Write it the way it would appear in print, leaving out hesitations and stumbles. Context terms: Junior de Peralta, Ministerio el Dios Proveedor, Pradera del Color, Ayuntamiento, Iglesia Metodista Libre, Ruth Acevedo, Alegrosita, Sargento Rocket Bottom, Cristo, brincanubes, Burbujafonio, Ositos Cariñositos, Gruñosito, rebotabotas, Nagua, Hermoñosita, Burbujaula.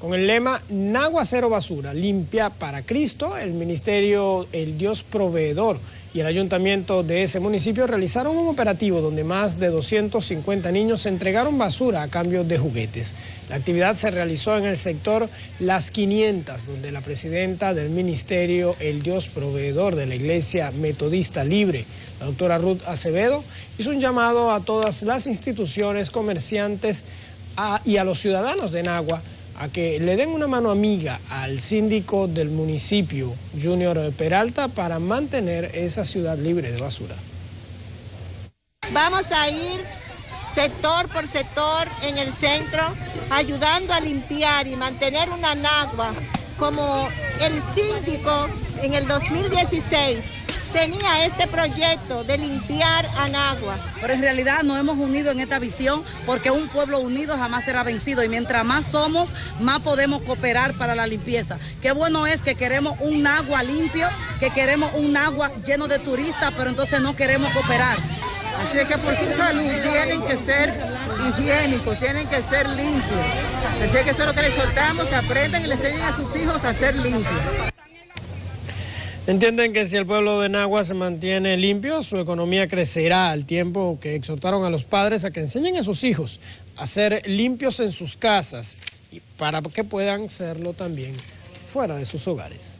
Con el lema Nagua Cero Basura, limpia para Cristo, el Ministerio el Dios Proveedor y el Ayuntamiento de ese municipio realizaron un operativo donde más de 250 niños entregaron basura a cambio de juguetes. La actividad se realizó en el sector Las 500, donde la presidenta del Ministerio el Dios Proveedor de la Iglesia Metodista Libre, la doctora Ruth Acevedo, hizo un llamado a todas las instituciones, comerciantes y a los ciudadanos de Nagua a que le den una mano amiga al síndico del municipio, Junior de Peralta, para mantener esa ciudad libre de basura. Vamos a ir sector por sector en el centro, ayudando a limpiar y mantener una Nagua, como el síndico en el 2016 tenía este proyecto de limpiar a Nagua. Pero en realidad nos hemos unido en esta visión porque un pueblo unido jamás será vencido y mientras más somos, más podemos cooperar para la limpieza. Qué bueno es que queremos un Nagua limpio, que queremos un Nagua lleno de turistas, pero entonces no queremos cooperar. Así es que por su salud tienen que ser higiénicos, tienen que ser limpios. Así es que eso es lo que les soltamos, que aprendan y les enseñen a sus hijos a ser limpios. Entienden que si el pueblo de Nagua se mantiene limpio, su economía crecerá, al tiempo que exhortaron a los padres a que enseñen a sus hijos a ser limpios en sus casas y para que puedan serlo también fuera de sus hogares.